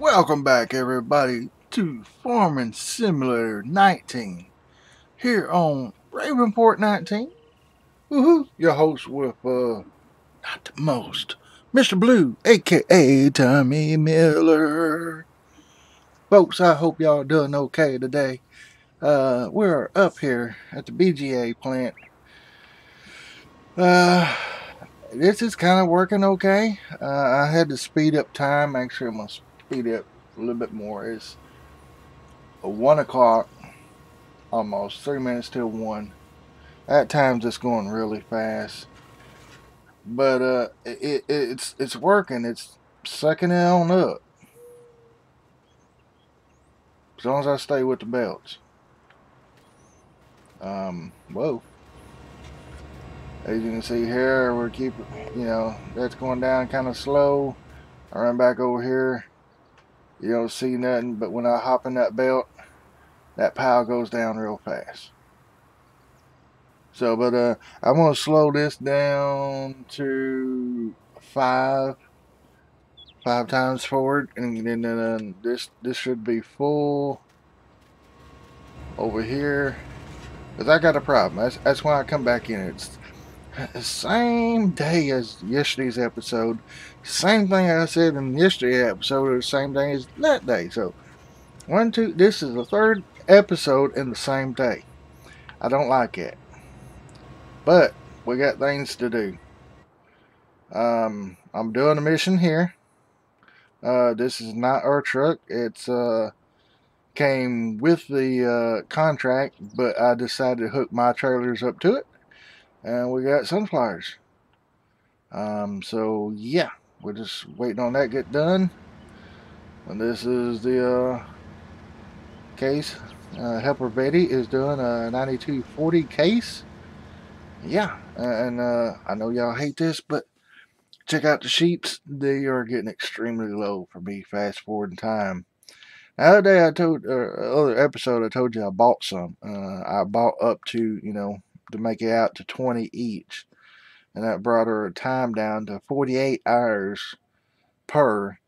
Welcome back, everybody, to Farming Simulator 19 here on Ravenport 19. Woohoo! Your host with not the most, Mr. Blue, aka Tommy Miller. Folks, I hope y'all doing okay today. We're up here at the BGA plant. This is kind of working okay. I had to speed up time. Actually, I'm gonna speed up a little bit more. It's 1 o'clock, almost 3 minutes till 1. At times, it's going really fast, but it's working. It's sucking it on up. As long as I stay with the belts. Whoa. As you can see here, we're keeping, you know, that's going down kind of slow. I run back over here, you don't see nothing, but when I hop in that belt, that pile goes down real fast. So, but I'm going to slow this down to five times forward, and then this should be full over here, because I got a problem. That's why I come back in. It's same day as yesterday's episode, same thing I said in yesterday's episode, or the same thing as that day. So this is the third episode in the same day. I don't like it, but we got things to do. I'm doing a mission here. This is not our truck. It's came with the contract, but I decided to hook my trailers up to it. And we got sunflowers. So yeah, we're just waiting on that to get done. And this is the case. Helper Betty is doing a 9240 case. Yeah, and I know y'all hate this, but check out the sheeps. They are getting extremely low for me fast forward in time. Now, the day I told, other episode, I told you I bought some. I bought up to, you know, to make it out to 20 each, and that brought her time down to 48 hours per,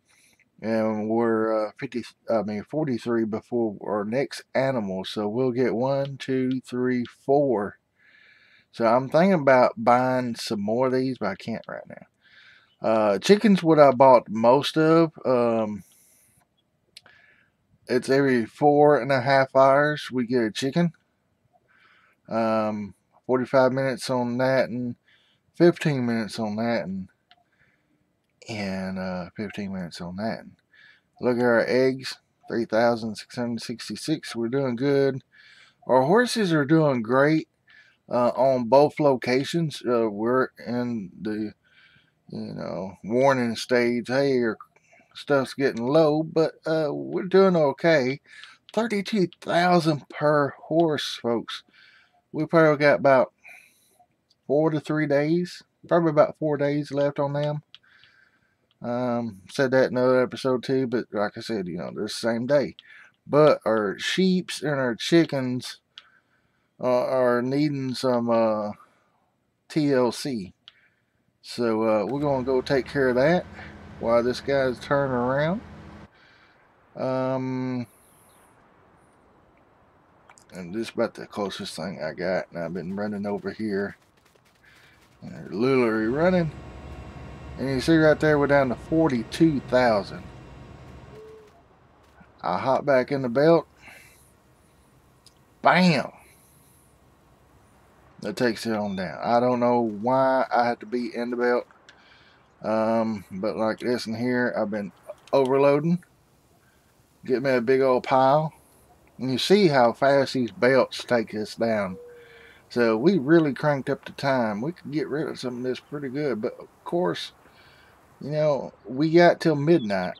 and we're 43 before our next animal. So we'll get 1, 2, 3, 4. So I'm thinking about buying some more of these, but I can't right now. Chickens, what I bought most of. It's every 4.5 hours we get a chicken. 45 minutes on that, and 15 minutes on that, and 15 minutes on that. Look at our eggs, 3,666. We're doing good. Our horses are doing great on both locations. We're in the, you know, warning stage. Hey, your stuff's getting low, but we're doing okay. 32,000 per horse, folks. We probably got about 4 to 3 days, probably about 4 days left on them. Said that in another episode too, but like I said, you know, they're the same day. But our sheeps and our chickens are needing some TLC. So we're going to go take care of that while this guy's turning around. And this is about the closest thing I got. And I've been running over here. And they're literally running. And you see right there, we're down to 42,000. I hop back in the belt. Bam! That takes it on down. I don't know why I had to be in the belt. But like this in here, I've been overloading. Get me a big old pile. And you see how fast these belts take us down. So we really cranked up the time. We could get rid of some of this pretty good. But of course, you know, we got till midnight.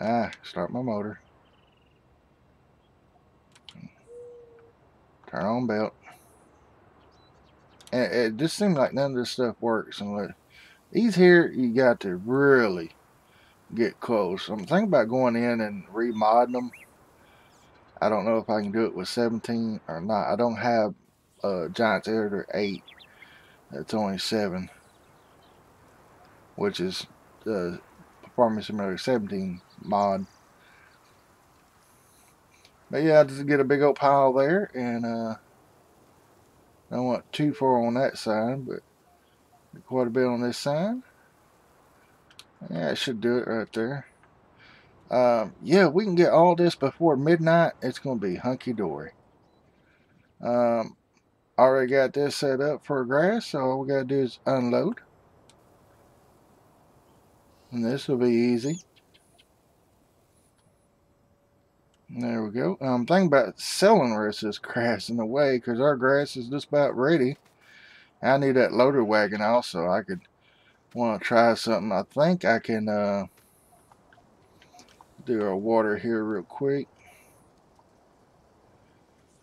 Ah, start my motor. Turn on belt. And it just seems like none of this stuff works. And these here, you got to really get close. I'm thinking about going in and remodding them. I don't know if I can do it with 17 or not. I don't have Giants Editor 8. That's only 7, which is Farming Simulator 19 mod. But yeah, I just get a big old pile there, and I don't want too far on that side, but quite a bit on this side. Yeah, it should do it right there. Yeah, we can get all this before midnight. It's going to be hunky-dory. Already got this set up for grass, so all we got to do is unload. And this will be easy. There we go. I'm thinking about selling the rest of this grass in a way, because our grass is just about ready. I need that loader wagon also. I could want to try something. I think I can do our water here real quick.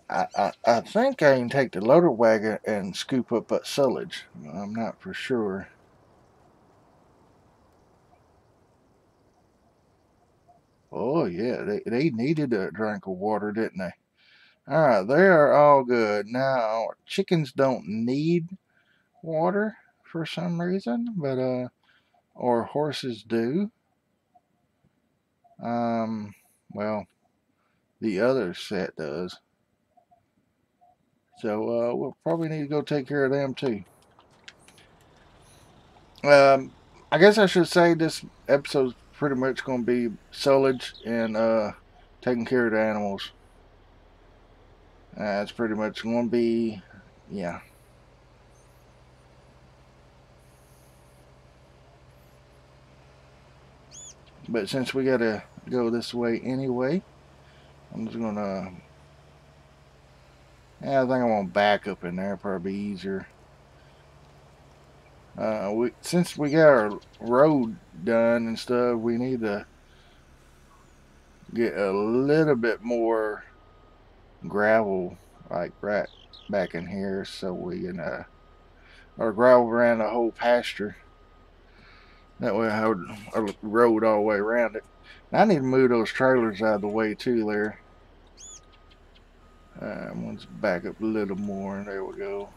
I think I can take the loader wagon and scoop up that silage. I'm not for sure. Oh yeah, they needed a drink of water, didn't they? Alright, they are all good. Now, our chickens don't need water for some reason, but our horses do. Well, the other set does. So we'll probably need to go take care of them too. I guess I should say this episode's pretty much going to be silage and taking care of the animals. That's pretty much going to be, yeah. But since we got to go this way anyway, I'm just going to, yeah, I think I want to back up in there, probably easier. Since we got our road done and stuff, we need to get a little bit more gravel, like right back in here, so we can or gravel around the whole pasture. That way I would road all the way around it. And I need to move those trailers out of the way too there. Let's back up a little more. There we go.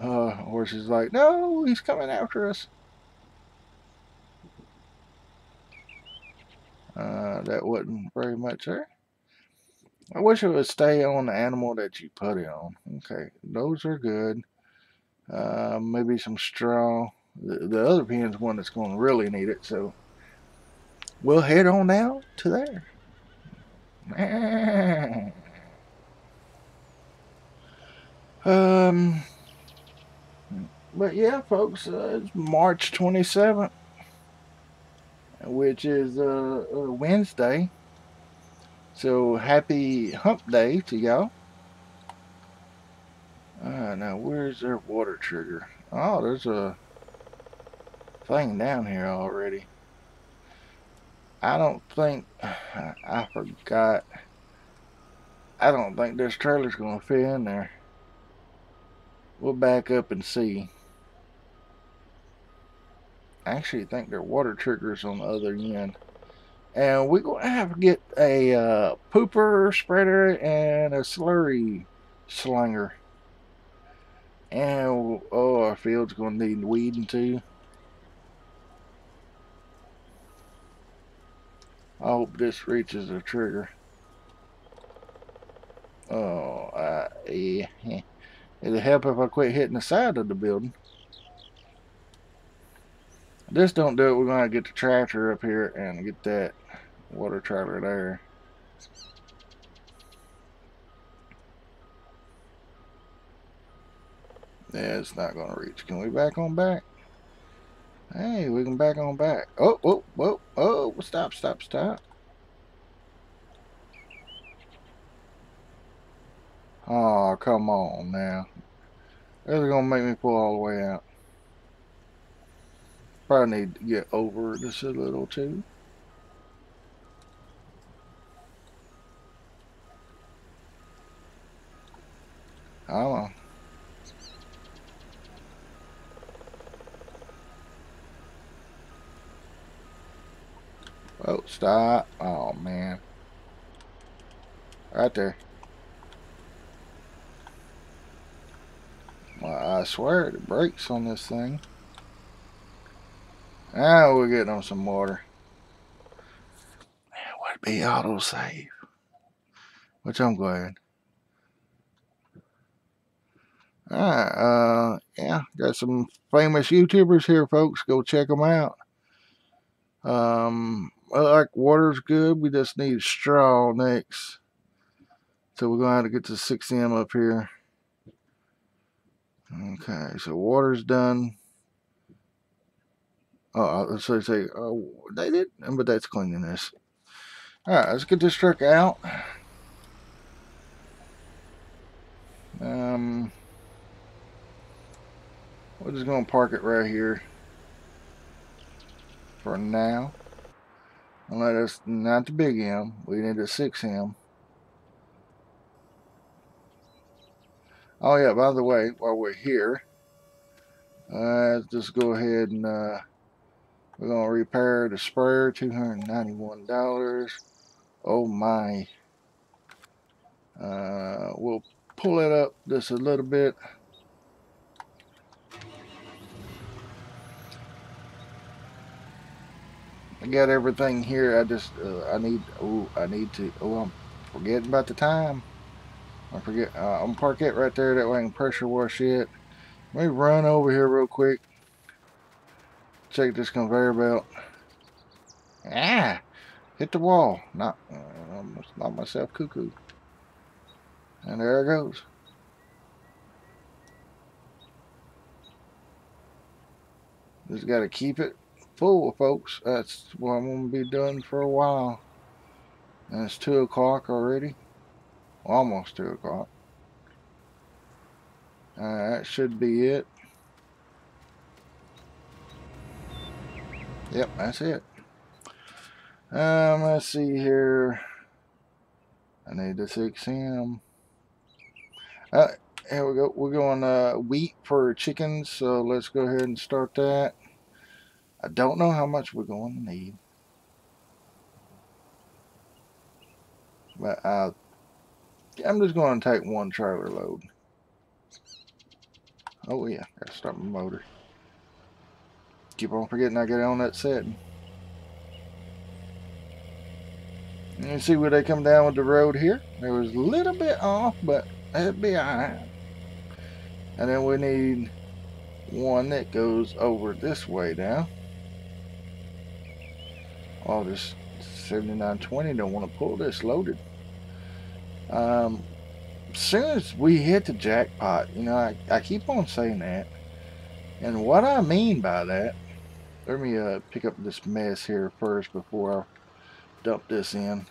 Horse is like, no, he's coming after us. That wasn't very much there. I wish it would stay on the animal that you put it on. Okay, those are good. Maybe some straw. The other pen's one that's going to really need it, so we'll head on now to there. But yeah, folks, it's March 27th, which is Wednesday. So happy hump day to y'all. Now, where's their water trigger? Oh, there's a thing down here already. I don't think, I forgot. I don't think this trailer's going to fit in there. We'll back up and see. I actually think their water trigger's on the other end. And we're going to have to get a pooper spreader and a slurry slinger. And oh, our field's going to need weeding too. I hope this reaches the trigger. Oh, yeah. It'd help if I quit hitting the side of the building. If this don't do it, we're going to get the tractor up here and get that water trailer there. Yeah, it's not going to reach. Can we back on back? Hey, we can back on back. Oh, oh, oh, oh, stop, stop, stop. Oh, come on now. This is going to make me pull all the way out. Probably need to get over just a little too. I don't know. Oh, stop. Oh, man. Right there. Well, I swear it breaks on this thing. Now we're getting on some water. That would be autosave, which I'm glad. Alright, yeah, got some famous YouTubers here, folks. Go check them out. I like water's good. We just need straw next. So we're going to have to get to 6M up here. Okay, so water's done. Oh, so they say, oh, they did, but that's cleaning this. Alright, let's get this truck out. We're just going to park it right here for now. Unless it's not the big M, we need a 6M. Oh yeah, by the way, while we're here, let's just go ahead and we're going to repair the sprayer, $291. Oh my. We'll pull it up just a little bit. I got everything here. I just I'm forgetting about the time. I'm gonna park it right there, that way I can pressure wash it. Let me run over here real quick, check this conveyor belt. Ah, hit the wall. Not myself cuckoo, and there it goes. Just got to keep it full, folks. That's what I'm gonna be doing for a while. And it's 2 o'clock already, almost 2 o'clock. That should be it. Yep, that's it. Let's see here. I need the 6M. Here we go. We're going wheat for chickens, so let's go ahead and start that. I don't know how much we're going to need, but I'm just going to take one trailer load. Oh yeah, gotta stop my motor. Keep on forgetting I got on that setting. And you see where they come down with the road here. It was a little bit off, but it'd be alright. And then we need one that goes over this way now. Oh, this 7920 don't want to pull this loaded. As soon as we hit the jackpot, you know, I keep on saying that. And what I mean by that, let me pick up this mess here first before I dump this in.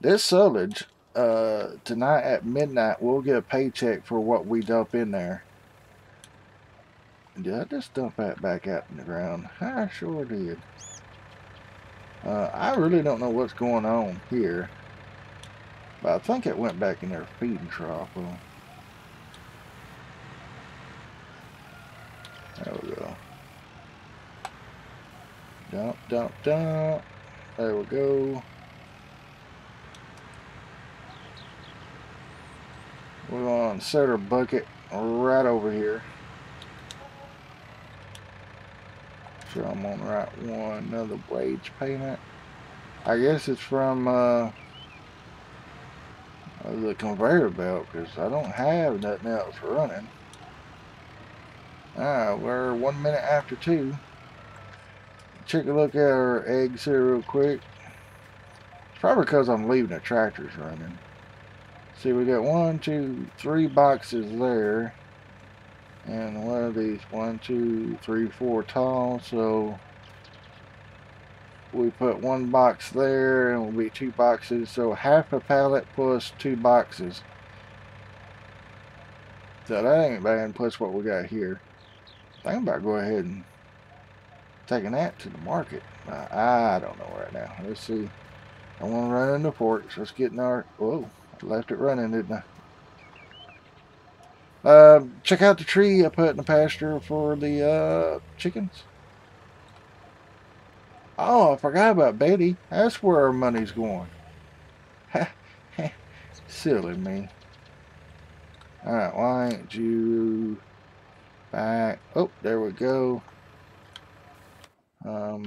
This silage, tonight at midnight, we'll get a paycheck for what we dump in there. Did I just dump that back out in the ground? I sure did. I really don't know what's going on here, but I think it went back in their feeding trough. There we go. Dump, dump, dump. There we go. We're going to set our bucket right over here. Sure, I'm on the right one. Another wage payment. I guess it's from the conveyor belt, because I don't have nothing else running. Alright, we're 1 minute after 2. Check a look at our eggs here real quick. It's probably because I'm leaving the tractors running. See, we got 1, 2, 3 boxes there, and one of these 1, 2, 3, 4 tall, so we put one box there and we'll be 2 boxes, so half a pallet plus 2 boxes. So that ain't bad, plus what we got here. I'm about to go ahead and taking that to the market. I don't know right now. Let's see. I want to run into forks. Let's get in our, whoa, left it running, didn't I? Check out the tree I put in the pasture for the chickens. Oh, I forgot about Betty. That's where our money's going. Silly me. Alright, why ain't you back? Oh, there we go. Oh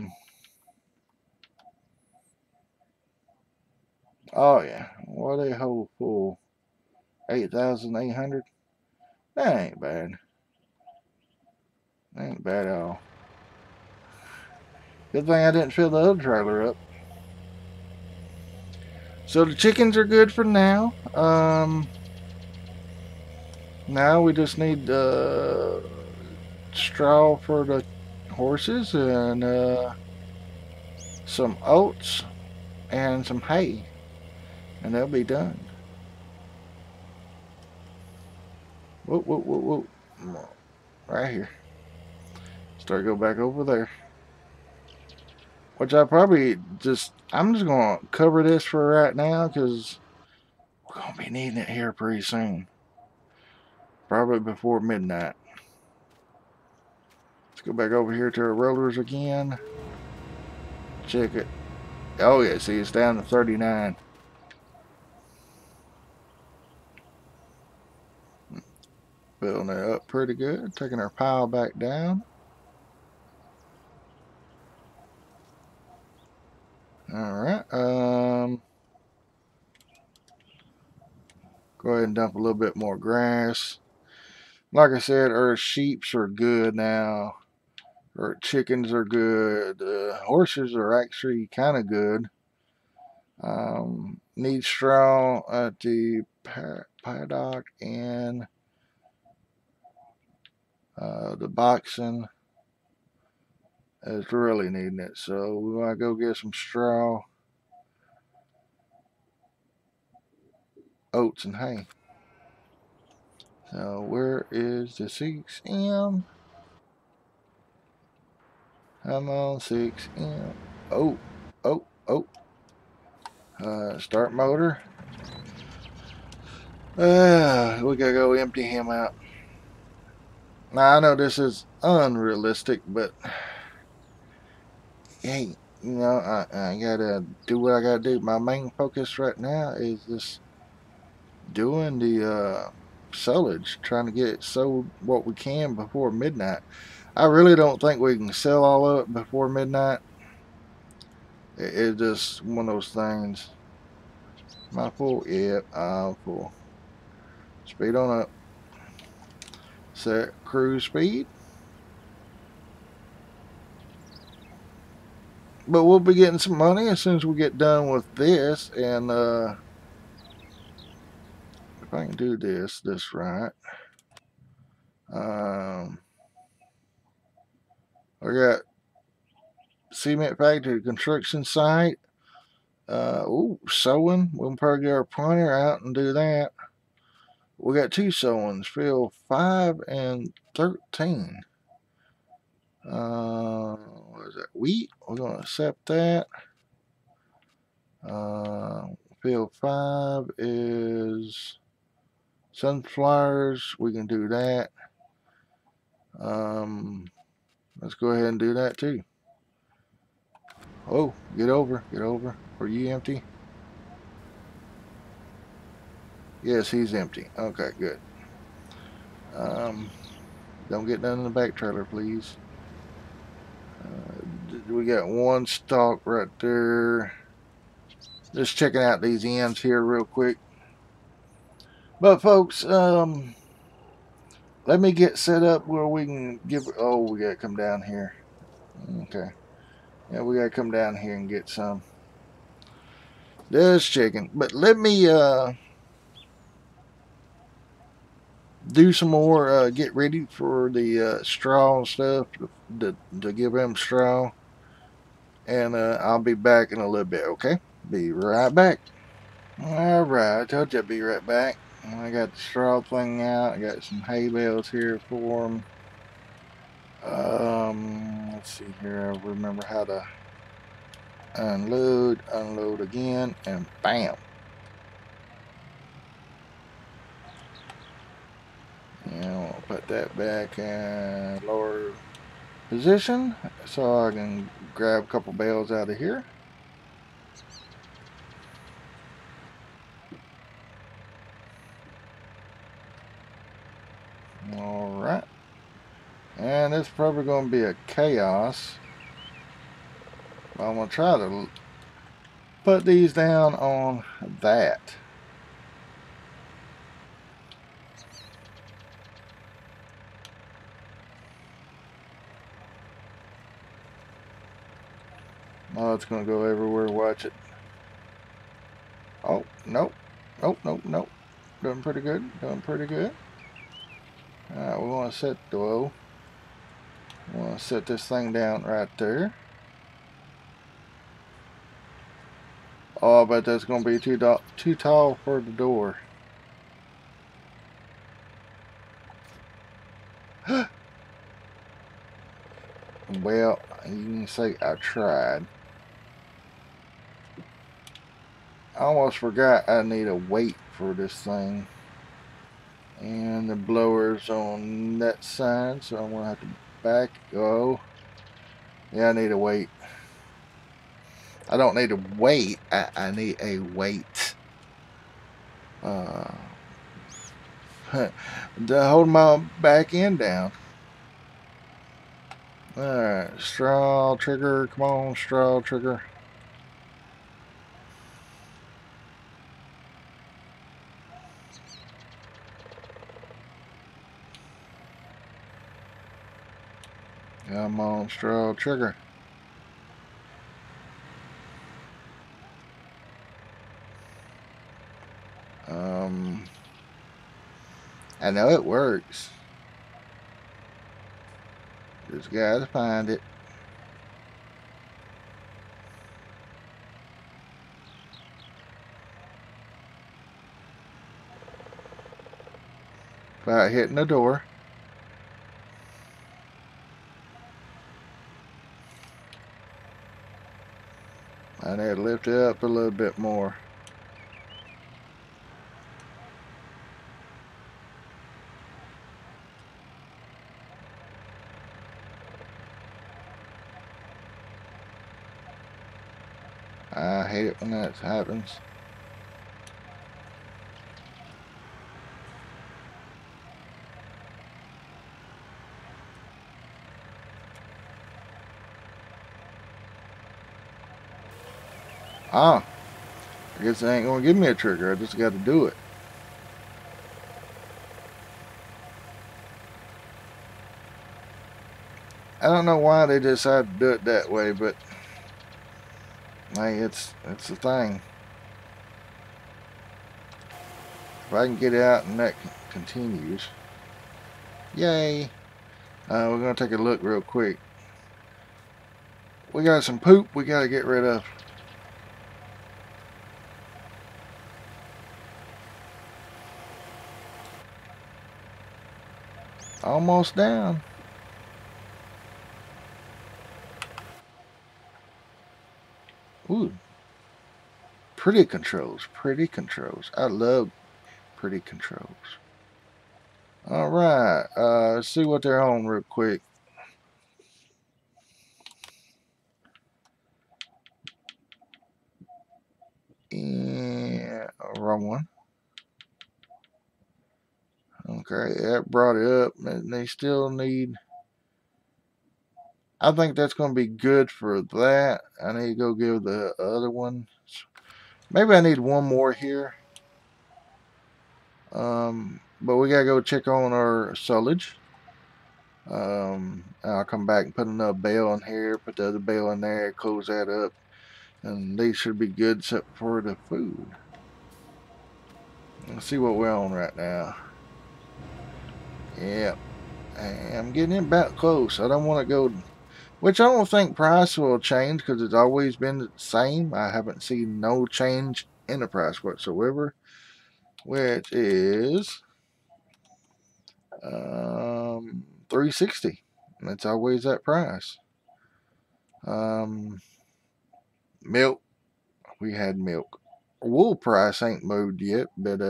yeah, what a whole fool. 8,800. That ain't bad. That ain't bad at all. Good thing I didn't fill the other trailer up. So the chickens are good for now. Now we just need straw for the horses and some oats and some hay, and they'll be done. Whoa, whoa, whoa, whoa. Right here. Start go back over there. Which I probably just, I'm just going to cover this for right now because we're going to be needing it here pretty soon. Probably before midnight. Let's go back over here to our rollers again. Check it. Oh yeah, see it's down to 39. Building it up pretty good. Taking our pile back down. Alright. Go ahead and dump a little bit more grass. Like I said, our sheeps are good now. Our chickens are good. Horses are actually kind of good. Need straw at the paddock and the boxing is really needing it, so we want to go get some straw, oats, and hay. So where is the 6M? I'm on 6M. Oh, oh, oh. Start motor. We gotta go empty him out. Now I know this is unrealistic, but hey, you know, I gotta do what I gotta do. My main focus right now is just doing the sellage, trying to get it sold what we can before midnight. I really don't think we can sell all of it before midnight. It's just one of those things. Am I full? Yep, I'm full. Speed on up. Set cruise speed, but we'll be getting some money as soon as we get done with this. And if I can do this right, I got cement factory, construction site, sewing. We'll probably get our planter out and do that. We got two sewings, field 5 and 13. What is that? Wheat. We're gonna accept that. Field 5 is sunflowers. We can do that. Let's go ahead and do that too. Oh, get over, get over. Are you empty? Yes, he's empty. Okay, good. Don't get none in the back trailer, please. We got one stalk right there. Just checking out these ends here real quick. But folks, let me get set up where we can give... Oh, we got to come down here. Okay. Yeah, we got to come down here and get some. Just checking. But let me... do some more, get ready for the straw and stuff, to give them straw, and I'll be back in a little bit. Okay, be right back. Alright, I told you I'd be right back. I got the straw thing out. I got some hay bales here for them. Let's see here, I remember how to unload again, and bam. And I'll put that back in lower position so I can grab a couple bales out of here. Alright. And it's probably going to be a chaos. So I'm going to try to put these down on that. Oh, it's going to go everywhere. Watch it. Oh, nope. Nope, nope, nope. Doing pretty good. Doing pretty good. Alright, we want to set the whoa. We want to set this thing down right there. Oh, but that's going to be too tall for the door. Well, you can say I tried. I almost forgot I need a weight for this thing. And the blower's on that side, so I'm going to have to back go. Yeah, I need a weight. I don't need a weight. I need a weight. To hold my back end down. Alright, straw trigger. Come on, straw trigger. Come on, straw trigger. I know it works. Just gotta find it. About hitting the door. I need to lift it up a little bit more. I hate it when that happens. Ah, I guess they ain't gonna give me a trigger. I just got to do it. I don't know why they decided to do it that way, but hey, it's the thing. If I can get out and that continues, yay! We're gonna take a look real quick. We got some poop we gotta get rid of. Almost down. Ooh. Pretty controls. Pretty controls. I love pretty controls. Alright. Let's see what they're on real quick. Yeah. Wrong one. Okay, that brought it up, and they still need, I think that's going to be good for that. I need to go give the other one, maybe I need one more here, but we got to go check on our solage. I'll come back and put another bale in here, put the other bale in there, close that up, and these should be good except for the food. Let's see what we're on right now. Yep, I'm getting about close. I don't want to go, which I don't think price will change because it's always been the same. I haven't seen no change in the price whatsoever, which is $3.60. That's always that price. Milk, we had milk. Wool price ain't moved yet, but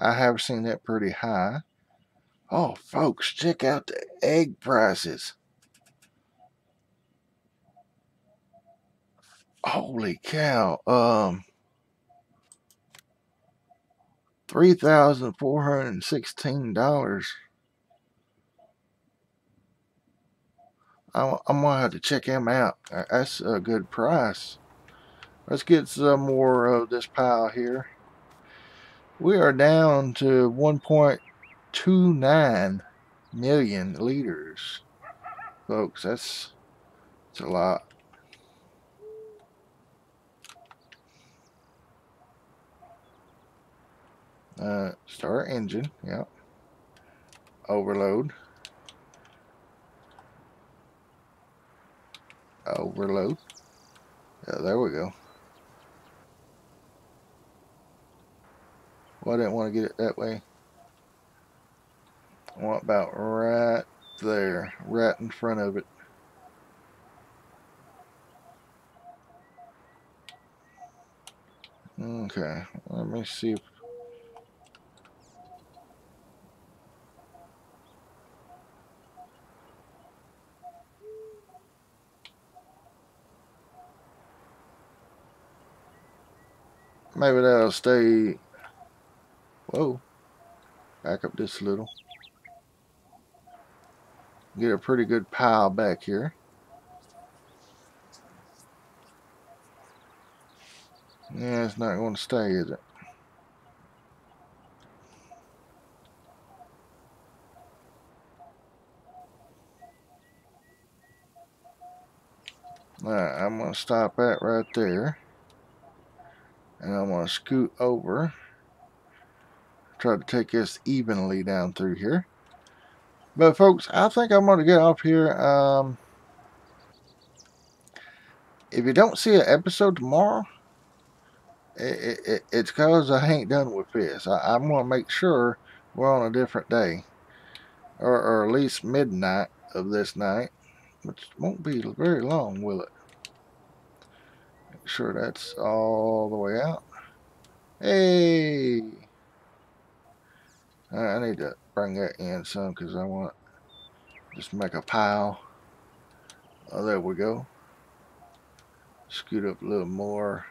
I have seen that pretty high. Oh, folks, check out the egg prices. Holy cow. 3,416. I'm gonna have to check him out. That's a good price. Let's get some more of this pile here. We are down to 1.29 million liters, folks. That's a lot. Start engine. Yep. Overload. Overload. Yeah, there we go. Well, I didn't want to get it that way. I want about right there, right in front of it. Okay, let me see if maybe that'll stay. Whoa, back up this little. Get a pretty good pile back here. Yeah, it's not going to stay, is it? Alright, I'm going to stop that right there. And I'm going to scoot over. Try to take this evenly down through here. But folks, I think I'm going to get off here. If you don't see an episode tomorrow, it's because I ain't done with this. I'm going to make sure we're on a different day. Or at least midnight of this night. Which won't be very long, will it? Make sure that's all the way out. Hey! I need to bring that in some because I want to just make a pile. Oh, there we go. Scoot up a little more.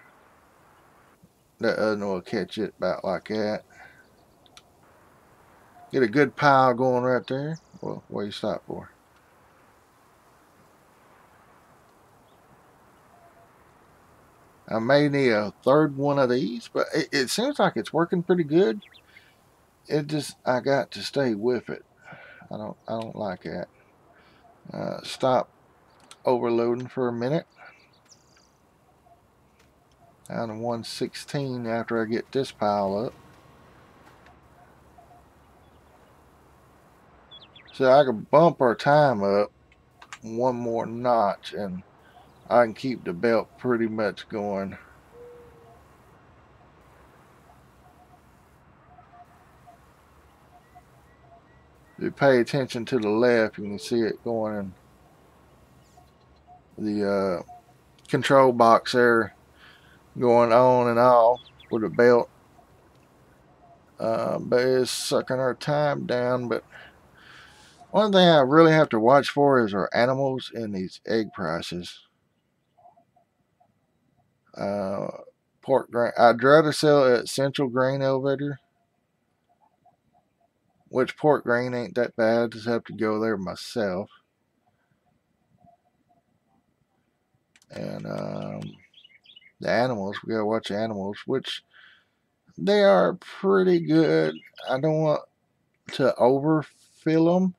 That other one will catch it about like that. Get a good pile going right there. Well, what do you stop for? I may need a third one of these, but it seems like it's working pretty good. It just, I got to stay with it. I don't like that. Stop overloading for a minute. Down to 116 after I get this pile up. So I can bump our time up one more notch and I can keep the belt pretty much going. If you pay attention to the left, you can see it going in the control box there, going on and off with a belt, but it's sucking our time down. But one thing I really have to watch for is our animals and these egg prices. Pork grain, I'd rather sell at Central Grain Elevator. Which pork grain ain't that bad. I just have to go there myself. And the animals, we gotta watch the animals, which they are pretty good. I don't want to overfill them,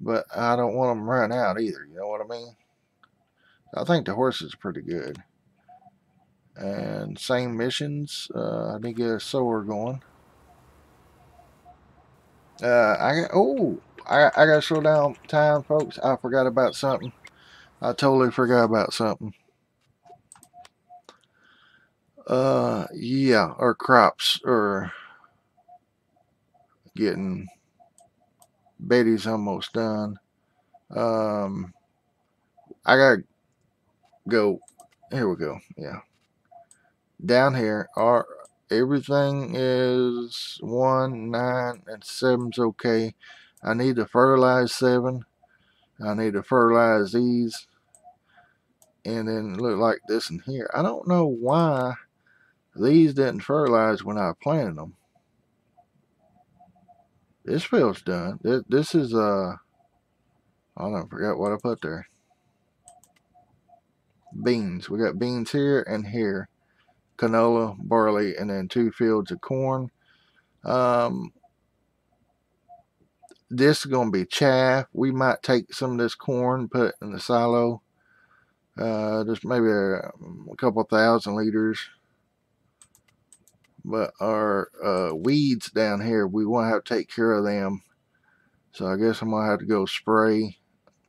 but I don't want them run out either. You know what I mean? I think the horses are pretty good. And same missions. I need to get a sower going. I gotta slow down time, folks. I forgot about something. I totally forgot about something. Yeah, our crops are getting, Betty's almost done. I gotta go. Here we go. Yeah, down here our everything is 1, 9, and 7's okay. I need to fertilize 7. I need to fertilize these. And then look like this in here. I don't know why these didn't fertilize when I planted them. This field's done. This is I forgot what I put there. beans. We got beans here and here, canola, barley, and then 2 fields of corn. This is going to be chaff. We might take some of this corn, put it in the silo. Just maybe a couple thousand liters. But our weeds down here, we won't have to take care of them. So I guess I'm going to have to go spray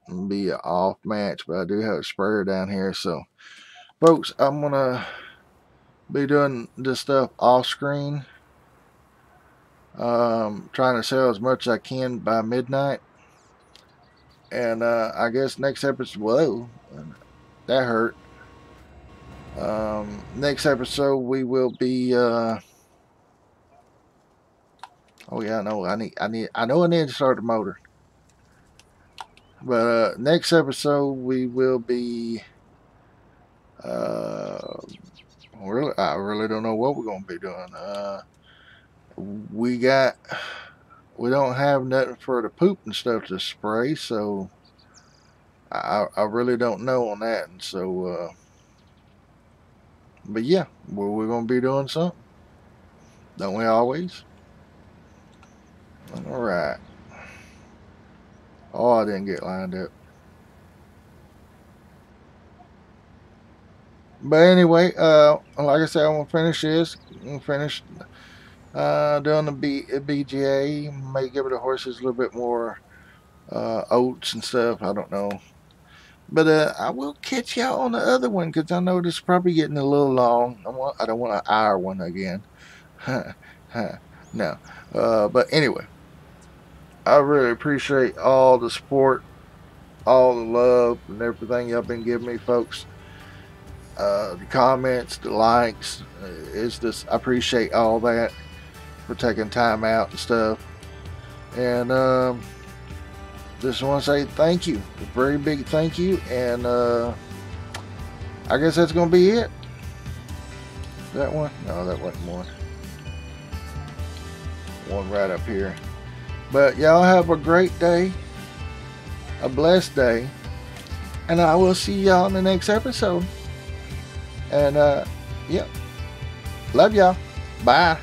and be an off match. But I do have a sprayer down here. So, folks, I'm going to be doing this stuff off screen. Trying to sell as much as I can by midnight. And I guess next episode, whoa, that hurt. Next episode we will be oh yeah, I know I need to start the motor. But next episode we will be I really don't know what we're gonna be doing. We don't have nothing for the poop and stuff to spray, so I really don't know on that. And so but yeah, we're gonna be doing something, don't we always? All right. Oh, I didn't get lined up. But anyway, like I said, I'm gonna finish this. I'm gonna finish doing the BGA. May give the horses a little bit more oats and stuff. I don't know. But I will catch y'all on the other one, because I know this is probably getting a little long. I don't want an hour one again. No. But anyway, I really appreciate all the support, all the love, and everything y'all been giving me, folks. The comments, the likes, it's just, I appreciate all that for taking time out and stuff. And, just want to say thank you, a very big thank you, and I guess that's gonna be it. That one? No, that wasn't one. One right up here. But y'all have a great day, a blessed day, and I will see y'all in the next episode. And yeah, love y'all. Bye.